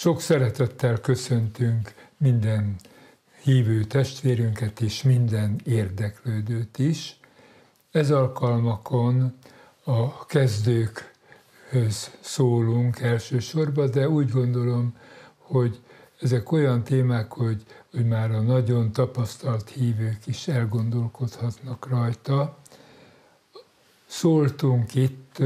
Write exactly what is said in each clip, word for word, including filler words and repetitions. Sok szeretettel köszöntünk minden hívő testvérünket és minden érdeklődőt is. Ez alkalmakon a kezdőkhöz szólunk elsősorban, de úgy gondolom, hogy ezek olyan témák, hogy, hogy már a nagyon tapasztalt hívők is elgondolkodhatnak rajta. Szóltunk itt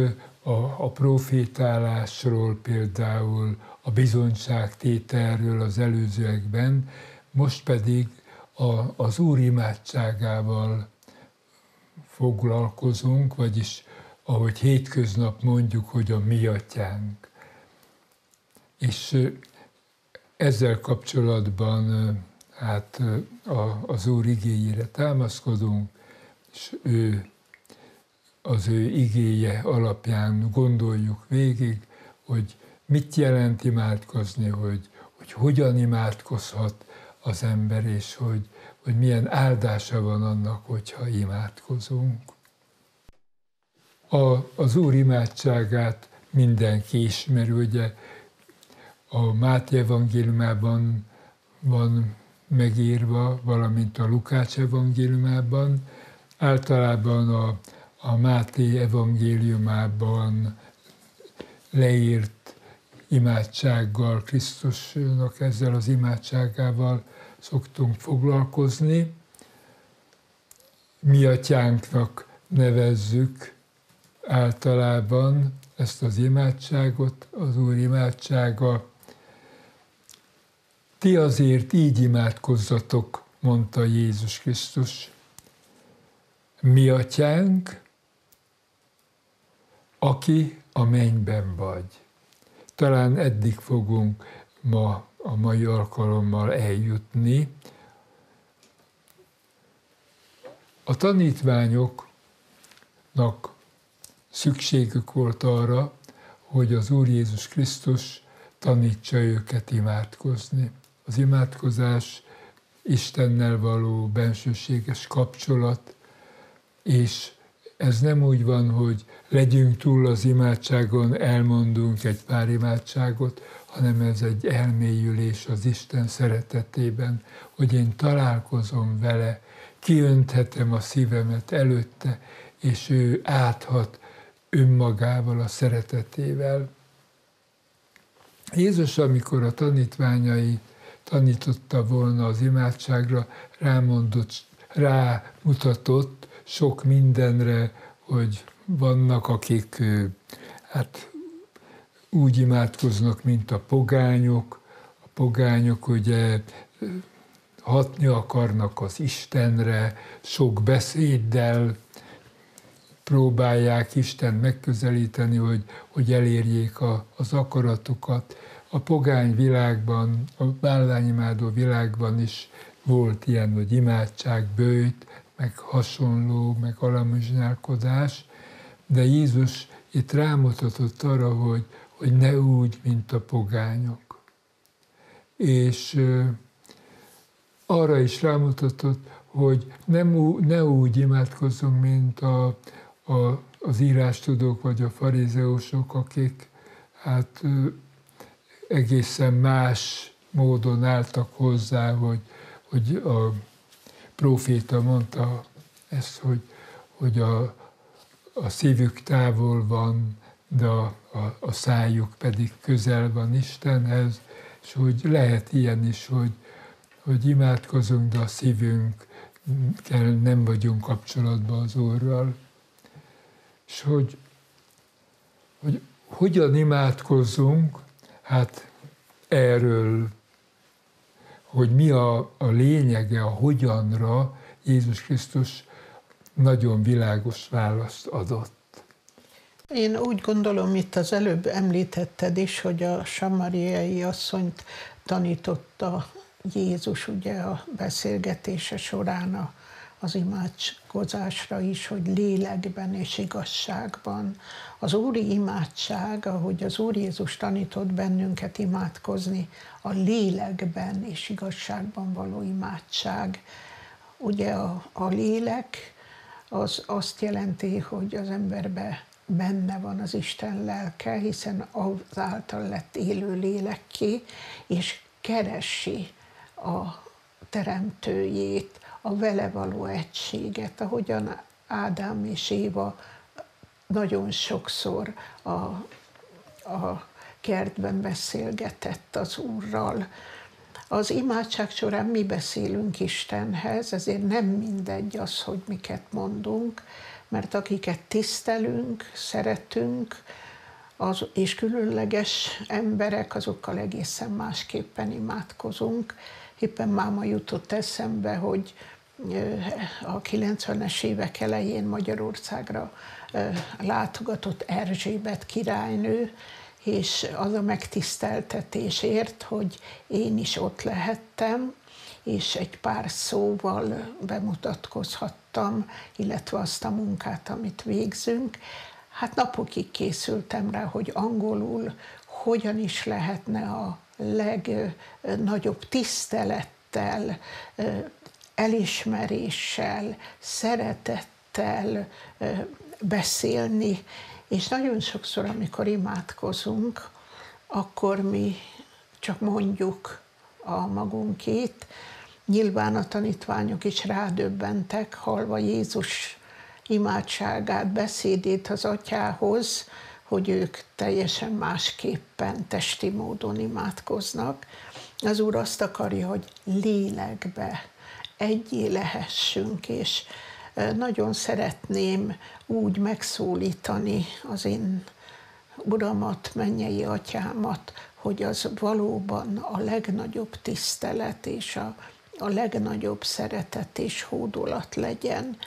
a, a profétálásról, például a bizonyságtételről az előzőekben, most pedig a, az Úr imádságával foglalkozunk, vagyis ahogy hétköznap mondjuk, hogy a Mi Atyánk. És ezzel kapcsolatban hát a, az Úr igéjére támaszkodunk, és ő, az ő igéje alapján gondoljuk végig, hogy mit jelent imádkozni, hogy, hogy hogyan imádkozhat az ember, és hogy, hogy milyen áldása van annak, hogyha imádkozunk. A, az Úr imádságát mindenki ismeri, ugye a Máté evangéliumában van megírva, valamint a Lukács evangéliumában, általában a, a Máté evangéliumában leírt imádsággal, Krisztusnak ezzel az imádságával szoktunk foglalkozni. Mi Atyánknak nevezzük általában ezt az imádságot, az Úr imádsága. Ti azért így imádkozzatok, mondta Jézus Krisztus. Mi Atyánk, aki a mennyben vagy. Talán eddig fogunk ma a mai alkalommal eljutni. A tanítványoknak szükségük volt arra, hogy az Úr Jézus Krisztus tanítsa őket imádkozni. Az imádkozás Istennel való bensőséges kapcsolat, és ez nem úgy van, hogy legyünk túl az imádságon, elmondunk egy pár imádságot, hanem ez egy elmélyülés az Isten szeretetében, hogy én találkozom vele, kiönthetem a szívemet előtte, és ő áthat önmagával, a szeretetével. Jézus, amikor a tanítványai tanította volna az imádságra, rámondott, rámutatott sok mindenre, hogy vannak, akik hát úgy imádkoznak, mint a pogányok. A pogányok ugye hatni akarnak az Istenre, sok beszéddel próbálják Istent megközelíteni, hogy, hogy elérjék a, az akaratukat. A pogány világban, a bálványimádó világban is volt ilyen, hogy imádság, böjt, meg hasonló, meg alamizsnálkodás, de Jézus itt rámutatott arra, hogy, hogy ne úgy, mint a pogányok. És euh, arra is rámutatott, hogy nem, ne úgy imádkozzunk, mint a, a, az írástudók vagy a farizeusok, akik hát euh, egészen más módon álltak hozzá, hogy, hogy a proféta mondta ezt, hogy, hogy a, a szívük távol van, de a, a, a szájuk pedig közel van Istenhez, és hogy lehet ilyen is, hogy, hogy imádkozunk, de a szívünkkel nem vagyunk kapcsolatban az Úrral. És hogy, hogy hogyan imádkozzunk, hát erről, hogy mi a, a lényege, a hogyanra Jézus Krisztus nagyon világos választ adott. Én úgy gondolom, itt az előbb említetted is, hogy a samariai asszonyt tanította Jézus ugye a beszélgetése során a, az imádkozásra is, hogy lélekben és igazságban. Az úri imádság, ahogy az Úr Jézus tanított bennünket imádkozni, a lélekben és igazságban való imádság. Ugye a, a lélek az azt jelenti, hogy az emberbe benne van az Isten lelke, hiszen azáltal lett élő lélekké, és keresi a teremtőjét, a vele való egységet, ahogyan Ádám és Éva nagyon sokszor a, a kertben beszélgetett az Úrral. Az imádság során mi beszélünk Istenhez, ezért nem mindegy az, hogy miket mondunk, mert akiket tisztelünk, szeretünk, az, és különleges emberek, azokkal egészen másképpen imádkozunk. Éppen máma jutott eszembe, hogy a kilencvenes évek elején Magyarországra látogatott Erzsébet királynő, és az a megtiszteltetésért, hogy én is ott lehettem, és egy pár szóval bemutatkozhattam, illetve azt a munkát, amit végzünk. Hát napokig készültem rá, hogy angolul hogyan is lehetne a legnagyobb tisztelettel, elismeréssel, szeretettel beszélni, és nagyon sokszor, amikor imádkozunk, akkor mi csak mondjuk a magunkét. Nyilván a tanítványok is rádöbbentek, hallva Jézus imádságát, beszédét az Atyához, hogy ők teljesen másképpen, testi módon imádkoznak. Az Úr azt akarja, hogy lélekbe egyé lehessünk, és nagyon szeretném úgy megszólítani az én Uramat, mennyei Atyámat, hogy az valóban a legnagyobb tisztelet és a, a legnagyobb szeretet és hódolat legyen.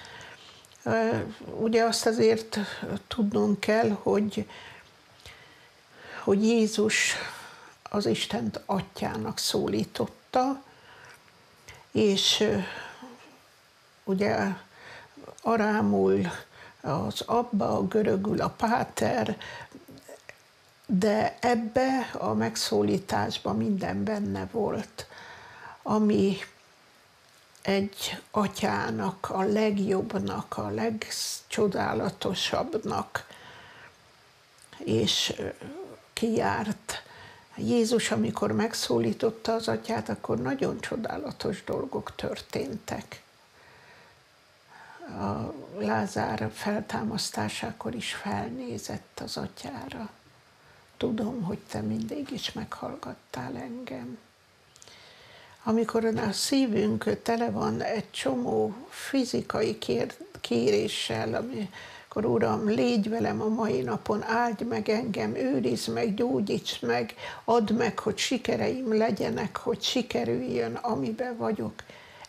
Ugye azt azért tudnunk kell, hogy, hogy Jézus az Istent Atyának szólította, és ugye arámul az Abba, a görögül a Páter, de ebbe a megszólításban minden benne volt, ami egy atyának, a legjobbnak, a legcsodálatosabbnak, és kijárt. Jézus, amikor megszólította az Atyát, akkor nagyon csodálatos dolgok történtek. A Lázár feltámasztásakor is felnézett az Atyára. Tudom, hogy te mindig is meghallgattál engem. Amikor a szívünk tele van egy csomó fizikai kér- kéréssel, amikor Uram, légy velem a mai napon, áldj meg engem, őrizd meg, gyógyíts meg, add meg, hogy sikereim legyenek, hogy sikerüljön, amiben vagyok.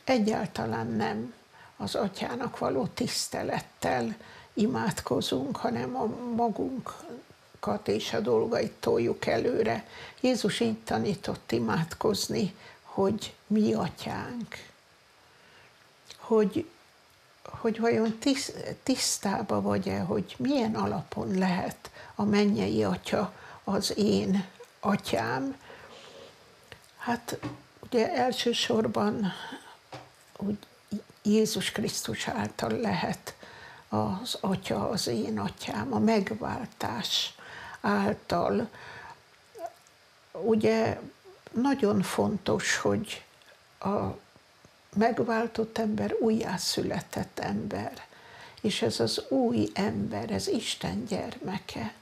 Egyáltalán nem az Atyának való tisztelettel imádkozunk, hanem a magunkat és a dolgait toljuk előre. Jézus így tanított imádkozni, hogy mi atyánk, hogy, hogy vajon tisztába vagy-e, hogy milyen alapon lehet a mennyei Atya az én atyám. Hát ugye elsősorban úgy, Jézus Krisztus által lehet az Atya az én atyám, a megváltás által. Ugye nagyon fontos, hogy a megváltott ember újjászületett ember, és ez az új ember, ez Isten gyermeke.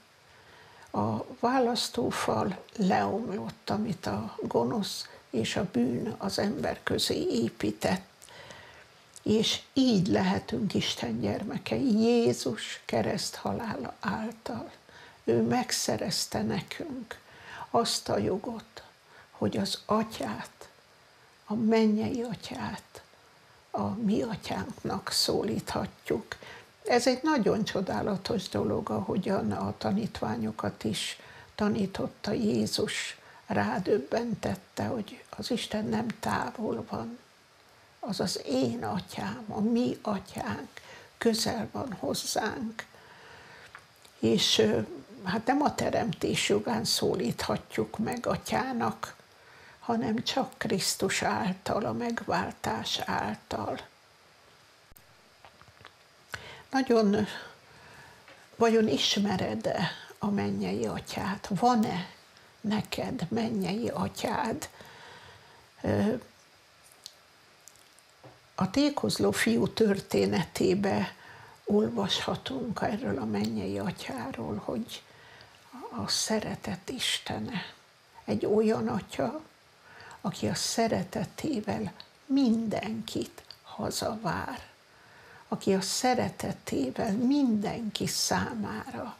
A választófal leomlott, amit a gonosz és a bűn az ember közé épített, és így lehetünk Isten gyermekei Jézus kereszt halála által. Ő megszerezte nekünk azt a jogot, hogy az Atyát, a mennyei Atyát a mi atyánknak szólíthatjuk. Ez egy nagyon csodálatos dolog, ahogyan a tanítványokat is tanította Jézus, rádöbbentette, hogy az Isten nem távol van, az az én atyám, a mi atyánk, közel van hozzánk. És hát nem a teremtés jogán szólíthatjuk meg atyának, hanem csak Krisztus által, a megváltás által. Nagyon Vajon ismered-e a mennyei atyát? Van-e neked mennyei atyád? A tékozló fiú történetébe olvashatunk erről a mennyei atyáról, hogy a szeretet Istene. Egy olyan atya, aki a szeretetével mindenkit hazavár, aki a szeretetével mindenki számára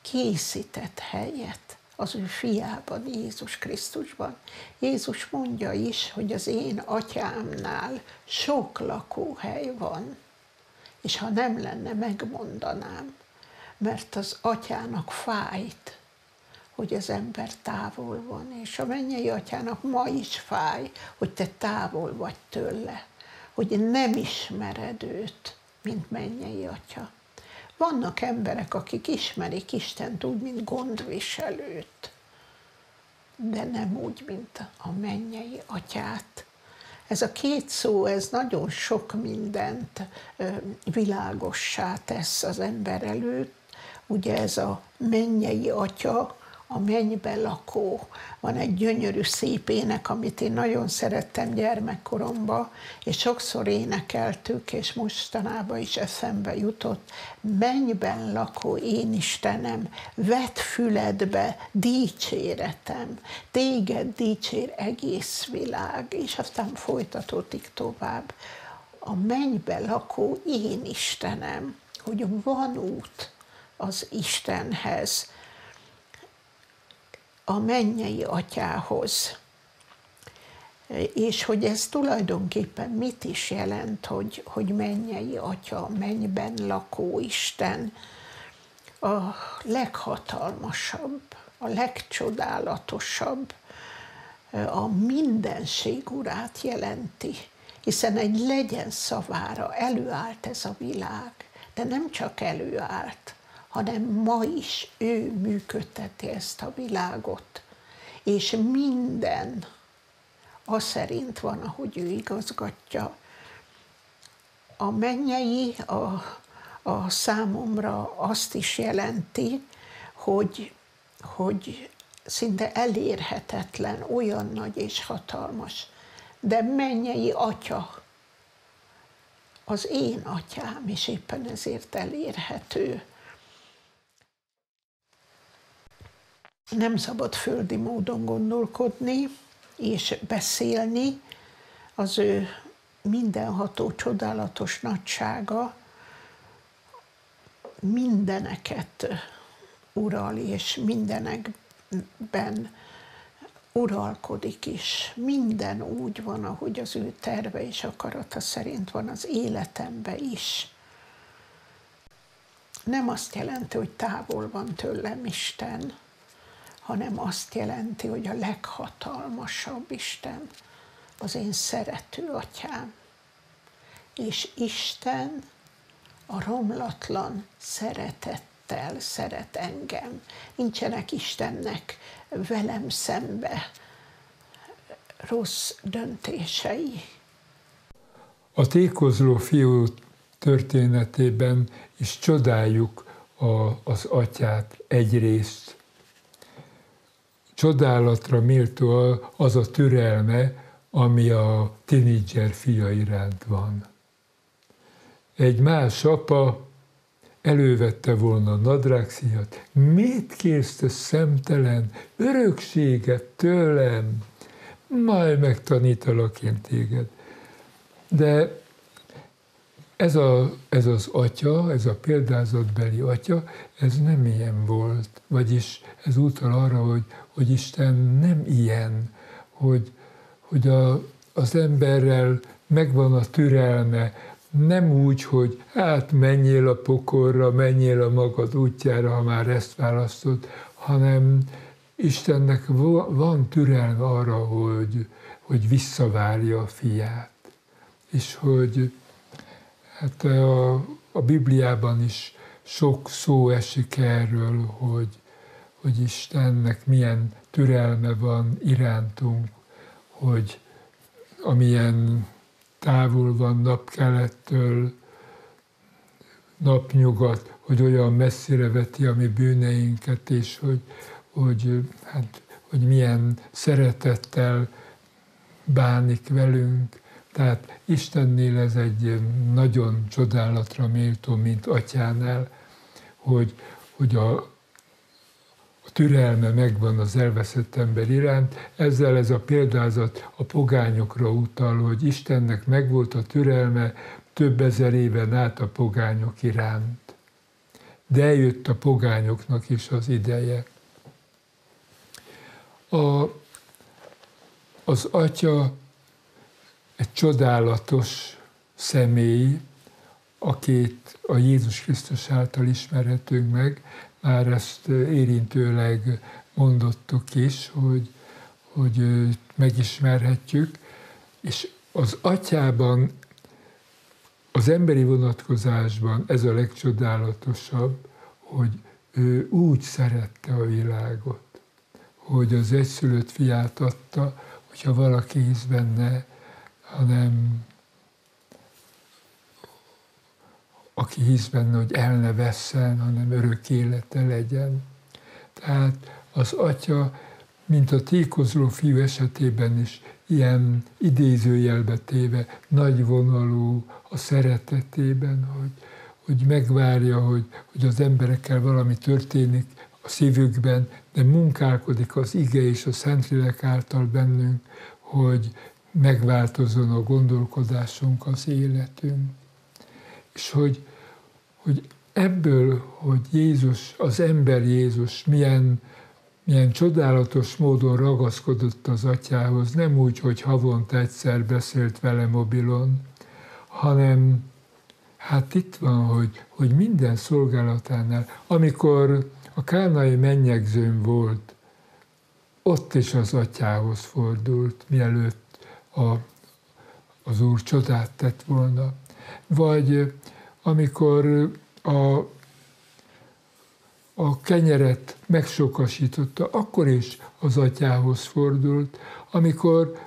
készített helyet az ő fiában, Jézus Krisztusban. Jézus mondja is, hogy az én atyámnál sok lakóhely van, és ha nem lenne, megmondanám, mert az atyának fájt, hogy az ember távol van, és a mennyei atyának ma is fáj, hogy te távol vagy tőle, hogy nem ismered őt, mint mennyei atya. Vannak emberek, akik ismerik Istent úgy, mint gondviselőt, de nem úgy, mint a mennyei atyát. Ez a két szó, ez nagyon sok mindent világossá tesz az ember előtt. Ugye ez a mennyei atya, a mennybe lakó. Van egy gyönyörű szép ének, amit én nagyon szerettem gyermekkoromban, és sokszor énekeltük, és mostanában is eszembe jutott. Mennyben lakó én Istenem, vedd füledbe dicséretem, téged dicsér egész világ, és aztán folytatódik tovább. A mennybe lakó én Istenem, hogy van út az Istenhez, a mennyei atyához. És hogy ez tulajdonképpen mit is jelent, hogy, hogy mennyei atya, mennyben lakó Isten, a leghatalmasabb, a legcsodálatosabb, a mindenség urát jelenti, hiszen egy legyen szavára előállt ez a világ, de nem csak előállt, hanem ma is ő működteti ezt a világot, és minden aszerint van, ahogy ő igazgatja. A mennyei a, a számomra azt is jelenti, hogy, hogy szinte elérhetetlen, olyan nagy és hatalmas, de mennyei atya az én atyám, és éppen ezért elérhető. Nem szabad földi módon gondolkodni és beszélni, az ő mindenható, csodálatos nagysága mindeneket ural, és mindenekben uralkodik is. Minden úgy van, ahogy az ő terve és akarata szerint van az életemben is. Nem azt jelenti, hogy távol van tőlem Isten, hanem azt jelenti, hogy a leghatalmasabb Isten az én szerető atyám. És Isten a romlatlan szeretettel szeret engem. Nincsenek Istennek velem szembe rossz döntései. A tékozló fiú történetében is csodáljuk a, az atyát egyrészt. Csodálatra méltó az a türelme, ami a tinédzser fia iránt van. Egy más apa elővette volna a nadrágszíjat. Mit kérsz, te szemtelen, örökséget tőlem? Majd megtanítalak én téged. De ez, a, ez az atya, ez a példázatbeli atya, ez nem ilyen volt. Vagyis ez utal arra, hogy, hogy Isten nem ilyen, hogy, hogy a, az emberrel megvan a türelme, nem úgy, hogy hát menjél a pokorra, menjél a magad útjára, ha már ezt választod, hanem Istennek van türelme arra, hogy, hogy visszavárja a fiát, és hogy hát a, a Bibliában is sok szó esik erről, hogy, hogy Istennek milyen türelme van irántunk, hogy amilyen távol van napkelettől, napnyugat, hogy olyan messzire veti a mi bűneinket, és hogy, hogy, hát, hogy milyen szeretettel bánik velünk. Tehát Istennél ez egy nagyon csodálatra méltó, mint Atyánál, hogy, hogy a, a türelme megvan az elveszett ember iránt. Ezzel ez a példázat a pogányokra utal, hogy Istennek megvolt a türelme több ezer éven át a pogányok iránt. De eljött a pogányoknak is az ideje. A, az Atya egy csodálatos személy, akit a Jézus Krisztus által ismerhetünk meg. Már ezt érintőleg mondottuk is, hogy, hogy megismerhetjük. És az Atyában, az emberi vonatkozásban ez a legcsodálatosabb, hogy ő úgy szerette a világot, hogy az egyszülött fiát adta, hogyha valaki hisz benne, hanem aki hisz benne, hogy el ne vesszen, hanem örök élete legyen. Tehát az Atya, mint a tékozló fiú esetében is, ilyen idézőjelbe téve, nagyvonalú a szeretetében, hogy, hogy megvárja, hogy, hogy az emberekkel valami történik a szívükben, de munkálkodik az ige és a Szentlélek által bennünk, hogy megváltozzon a gondolkodásunk, az életünk. És hogy, hogy ebből, hogy Jézus, az ember Jézus milyen, milyen csodálatos módon ragaszkodott az Atyához, nem úgy, hogy havonta egyszer beszélt vele mobilon, hanem hát itt van, hogy, hogy minden szolgálatánál, amikor a kánai mennyegzőn volt, ott is az Atyához fordult, mielőtt A, az Úr csodát tett volna. Vagy amikor a, a kenyeret megsokasította, akkor is az Atyához fordult. Amikor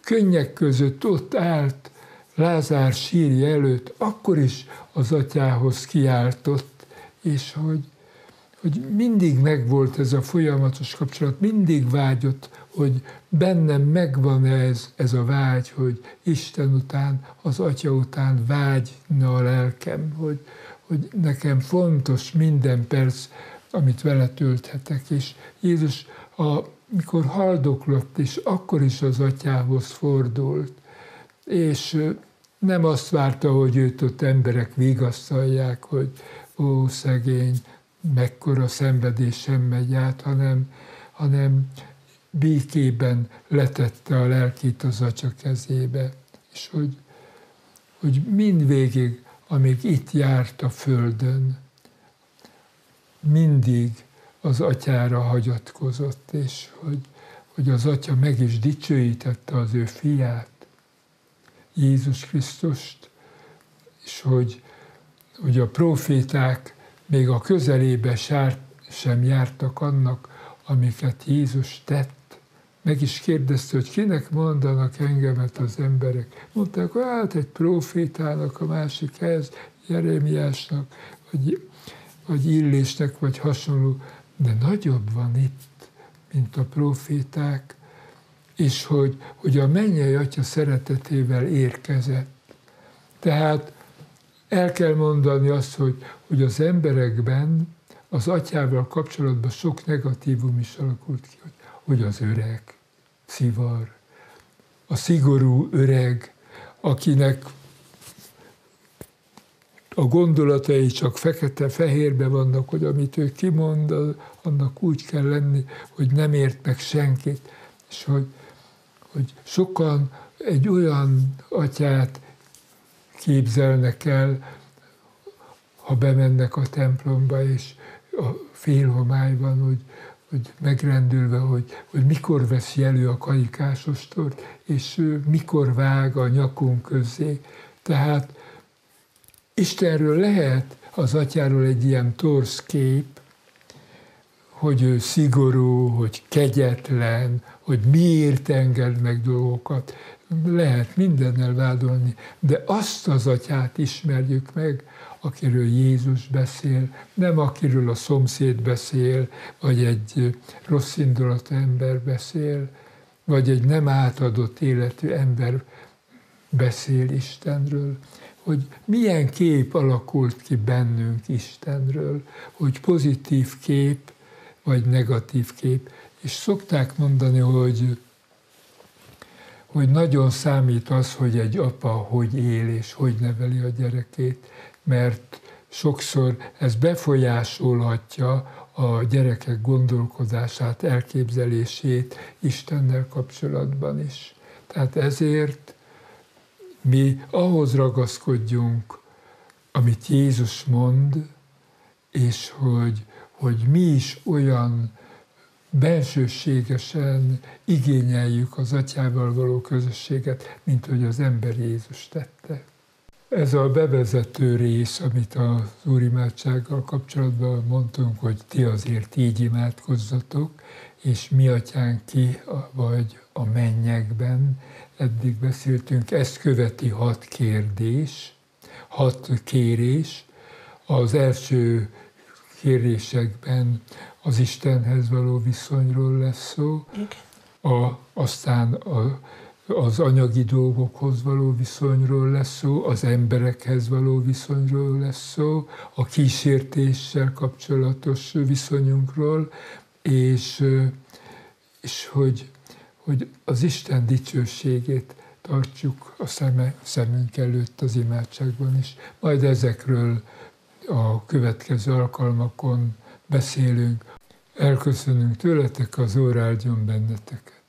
könnyek között ott állt Lázár sírja előtt, akkor is az Atyához kiáltott, és hogy, hogy mindig megvolt ez a folyamatos kapcsolat, mindig vágyott, hogy bennem megvan ez, ez a vágy, hogy Isten után, az Atya után vágyna a lelkem, hogy, hogy nekem fontos minden perc, amit vele tölthetek. És Jézus, amikor haldoklott, és akkor is az Atyához fordult, és nem azt várta, hogy őt ott emberek vigasztalják, hogy ó, szegény, mekkora szenvedésen megy át, hanem, hanem békében letette a lelkét az Atya kezébe, és hogy, hogy mindvégig, amíg itt járt a földön, mindig az Atyára hagyatkozott, és hogy, hogy az Atya meg is dicsőítette az ő fiát, Jézus Krisztust, és hogy, hogy a próféták még a közelébe sem jártak annak, amiket Jézus tett. Meg is kérdezte, hogy kinek mondanak engemet az emberek. Mondták, hogy hát egy prófétának, a másik ez, Jeremiásnak, vagy, vagy Illésnek, vagy hasonló. De nagyobb van itt, mint a próféták, és hogy, hogy a mennyei Atya szeretetével érkezett. Tehát el kell mondani azt, hogy, hogy az emberekben az Atyával kapcsolatban sok negatívum is alakult ki, hogy, hogy az öreg, szivar, a szigorú öreg, akinek a gondolatai csak fekete-fehérbe vannak, hogy amit ő kimond, annak úgy kell lenni, hogy nem ért meg senkit, és hogy, hogy sokan egy olyan Atyát képzelnek el, ha bemennek a templomba, és a félhomályban, hogy, hogy megrendülve, hogy, hogy mikor veszi elő a karikásos tort, és ő mikor vág a nyakunk közé. Tehát Istenről lehet az Atyáról egy ilyen torz kép, hogy ő szigorú, hogy kegyetlen, hogy miért enged meg dolgokat. Lehet mindennel vádolni, de azt az Atyát ismerjük meg, akiről Jézus beszél, nem akiről a szomszéd beszél, vagy egy rossz indulatú ember beszél, vagy egy nem átadott életű ember beszél Istenről, hogy milyen kép alakult ki bennünk Istenről, hogy pozitív kép, vagy negatív kép. És szokták mondani, hogy, hogy nagyon számít az, hogy egy apa hogy él és hogy neveli a gyerekét, mert sokszor ez befolyásolhatja a gyerekek gondolkodását, elképzelését Istennel kapcsolatban is. Tehát ezért mi ahhoz ragaszkodjunk, amit Jézus mond, és hogy, hogy mi is olyan bensőségesen igényeljük az Atyával való közösséget, mint hogy az ember Jézus tette. Ez a bevezető rész, amit az úrimádsággal kapcsolatban mondtunk, hogy ti azért így imádkozzatok, és mi atyánk ki vagy a mennyekben, eddig beszéltünk, ezt követi hat kérdés, hat kérés. Az első kérésekben az Istenhez való viszonyról lesz szó, a, aztán a, az anyagi dolgokhoz való viszonyról lesz szó, az emberekhez való viszonyról lesz szó, a kísértéssel kapcsolatos viszonyunkról, és, és hogy, hogy az Isten dicsőségét tartsuk a szeme, szemünk előtt az imádságban is. Majd ezekről a következő alkalmakon beszélünk. Elköszönünk tőletek, az Úr áldjon benneteket.